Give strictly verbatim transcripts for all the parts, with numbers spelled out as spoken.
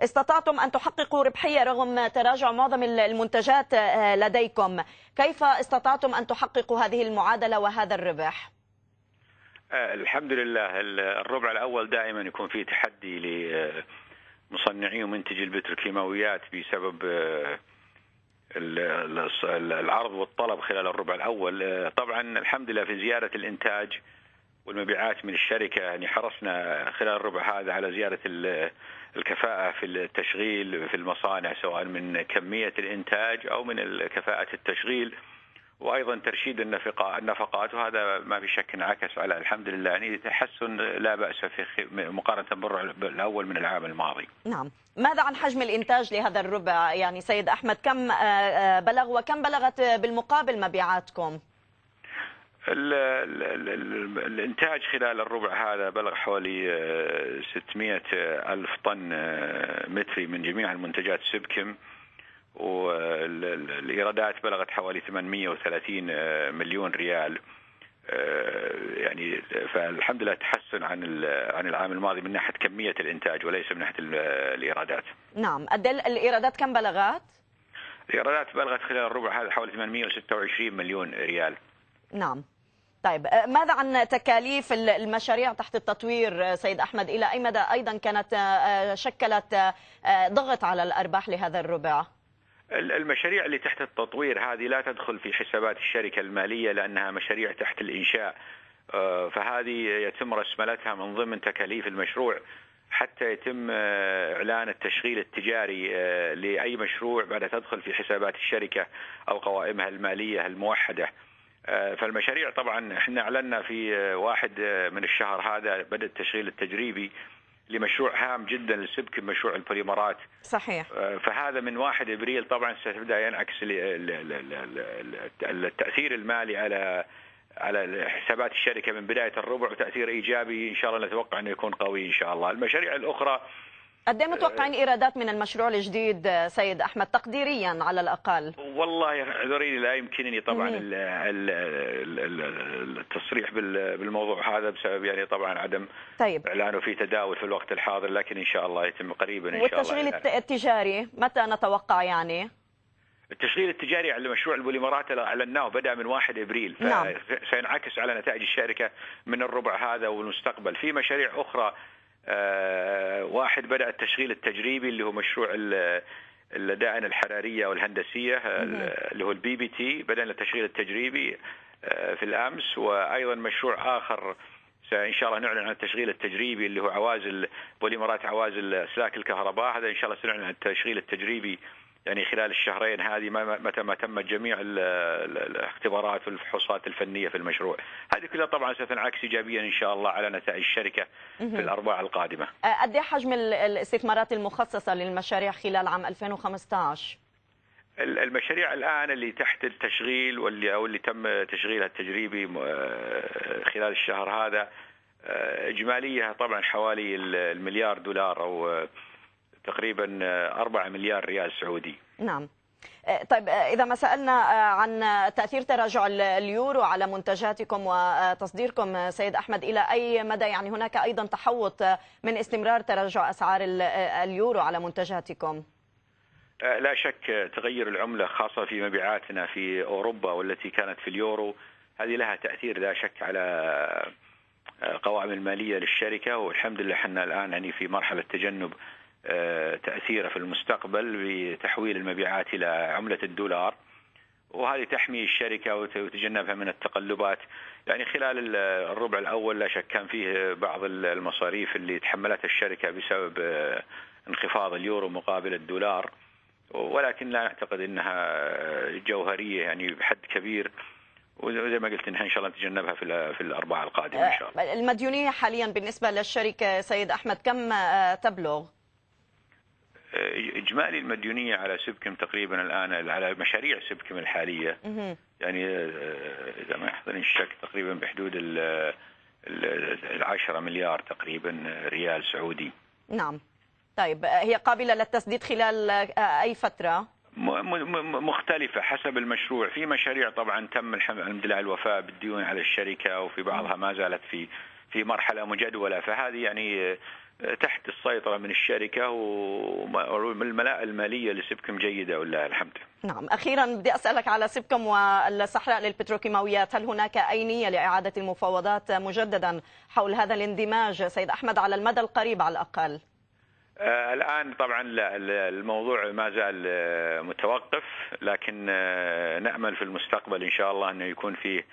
استطعتم أن تحققوا ربحية رغم تراجع معظم المنتجات لديكم، كيف استطعتم أن تحققوا هذه المعادلة وهذا الربح؟ الحمد لله، الربع الأول دائما يكون فيه تحدي لمصنعي ومنتجي البتروكيماويات بسبب العرض والطلب خلال الربع الأول. طبعا الحمد لله في زيادة الإنتاج والمبيعات من الشركة، يعني حرصنا خلال الربع هذا على زيادة الكفاءة في التشغيل في المصانع، سواء من كمية الإنتاج أو من كفاءة التشغيل، وأيضا ترشيد النفقات، وهذا ما في شك انعكس على الحمد لله يعني تحسن لا بأس في مقارنة بالربع الأول من العام الماضي. نعم، ماذا عن حجم الإنتاج لهذا الربع يعني سيد أحمد، كم بلغ وكم بلغت بالمقابل مبيعاتكم؟ الإنتاج خلال الربع هذا بلغ حوالي ستمئة ألف طن متري من جميع المنتجات سبكيم، والإيرادات بلغت حوالي ثمانمئة وثلاثين مليون ريال، يعني فالحمد لله تحسن عن عن العام الماضي من ناحية كمية الإنتاج وليس من ناحية الإيرادات. نعم، الإيرادات كم بلغت؟ الإيرادات بلغت خلال الربع هذا حوالي ثمانمئة وستة وعشرين مليون ريال. نعم، طيب ماذا عن تكاليف المشاريع تحت التطوير سيد أحمد، إلى أي مدى أيضا كانت شكلت ضغط على الأرباح لهذا الربع؟ المشاريع اللي تحت التطوير هذه لا تدخل في حسابات الشركة المالية لأنها مشاريع تحت الإنشاء، فهذه يتم رسملتها من ضمن تكاليف المشروع حتى يتم إعلان التشغيل التجاري لأي مشروع بعد تدخل في حسابات الشركة أو قوائمها المالية الموحدة. فالمشاريع طبعا احنا اعلنا في واحد من الشهر هذا بدأ التشغيل التجريبي لمشروع هام جدا لسبكيم، مشروع البوليمرات. صحيح. فهذا من واحد ابريل طبعا سيبدا ينعكس التاثير المالي على على حسابات الشركه من بدايه الربع، تاثير ايجابي ان شاء الله نتوقع انه يكون قوي ان شاء الله. المشاريع الاخرى قد ايه متوقعين ايرادات من المشروع الجديد سيد احمد تقديريا على الاقل؟ والله اعذريني لا يمكنني طبعا التصريح بالموضوع هذا بسبب يعني طبعا عدم طيب. اعلانه في تداول في الوقت الحاضر، لكن ان شاء الله يتم قريبا ان شاء الله. والتشغيل يعني التجاري متى نتوقع يعني؟ التشغيل التجاري على مشروع البوليمرات اعلناه بدا من واحد ابريل، فسينعكس على نتائج الشركه من الربع هذا والمستقبل. في مشاريع اخرى واحد بدأ التشغيل التجريبي اللي هو مشروع اللدائن الحرارية والهندسية اللي هو البي بي تي، بدأنا التشغيل التجريبي في الأمس، وأيضا مشروع آخر إن شاء الله نعلن عن التشغيل التجريبي اللي هو عوازل بوليمرات عوازل أسلاك الكهرباء، هذا إن شاء الله سنعلن عن التشغيل التجريبي يعني خلال الشهرين هذه متى ما تمت جميع الاختبارات والفحوصات الفنية في المشروع. هذه كلها طبعا ستنعكس إيجابيا إن شاء الله على نتائج الشركة في الأرباع القادمة. قد إيه حجم الاستثمارات المخصصة للمشاريع خلال عام ألفين وخمسة عشر؟ المشاريع الآن اللي تحت التشغيل واللي أو اللي تم تشغيلها التجريبي خلال الشهر هذا إجماليها طبعا حوالي المليار دولار أو تقريبا أربعة مليار ريال سعودي. نعم، طيب إذا ما سألنا عن تأثير تراجع اليورو على منتجاتكم وتصديركم سيد أحمد، إلى أي مدى يعني هناك أيضا تحوط من استمرار تراجع أسعار اليورو على منتجاتكم؟ لا شك تغير العملة خاصة في مبيعاتنا في أوروبا والتي كانت في اليورو، هذه لها تأثير لا شك على القوائم المالية للشركة، والحمد لله حنا الآن يعني في مرحلة تجنب تأثيره في المستقبل بتحويل المبيعات إلى عملة الدولار، وهذه تحمي الشركة وتجنبها من التقلبات. يعني خلال الربع الأول لا شك كان فيه بعض المصاريف اللي تحملتها الشركة بسبب انخفاض اليورو مقابل الدولار، ولكن لا نعتقد أنها جوهرية يعني بحد كبير، وزي ما قلت ان شاء الله نتجنبها في في الأرباع القادمة ان شاء الله. المديونية حاليا بالنسبة للشركة سيد أحمد كم تبلغ؟ إجمالي المديونية على سبكيم تقريبا الآن على مشاريع سبكيم الحالية يعني إذا ما يحضرني الشك تقريبا بحدود العشرة مليار تقريبا ريال سعودي. نعم، طيب هي قابلة للتسديد خلال أي فترة؟ مختلفة حسب المشروع، في مشاريع طبعا تم الحمد لله الوفاء بالديون على الشركة، وفي بعضها ما زالت في في مرحلة مجدولة، فهذه يعني تحت السيطرة من الشركة، والملاءة المالية لسبكم جيدة ولله الحمد. نعم، أخيرا بدي أسألك على سبكم والصحراء للبتروكيماويات، هل هناك أي نية لإعادة المفاوضات مجددا حول هذا الاندماج سيد أحمد على المدى القريب على الأقل؟ الآن طبعا لا، الموضوع ما زال متوقف، لكن نأمل في المستقبل إن شاء الله أنه يكون فيه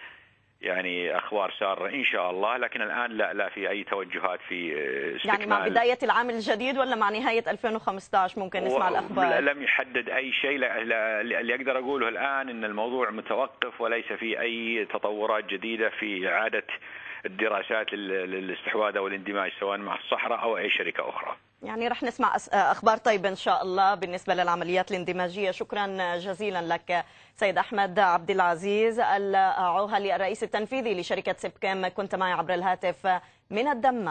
يعني أخبار سارة إن شاء الله، لكن الآن لا لا في أي توجهات في استكمال. يعني مع بداية العام الجديد ولا مع نهاية ألفين وخمسة عشر ممكن نسمع الأخبار؟ لم يحدد أي شيء، اللي أقدر أقوله الآن أن الموضوع متوقف وليس في أي تطورات جديدة في إعادة الدراسات للاستحواذ أو الاندماج سواء مع الصحراء أو أي شركة أخرى. يعني رح نسمع أخبار طيبة إن شاء الله بالنسبة للعمليات الاندماجية. شكرا جزيلا لك سيد أحمد عبد العزيز العوهلي الرئيس التنفيذي لشركة سبكيم، كنت معي عبر الهاتف من الدمام.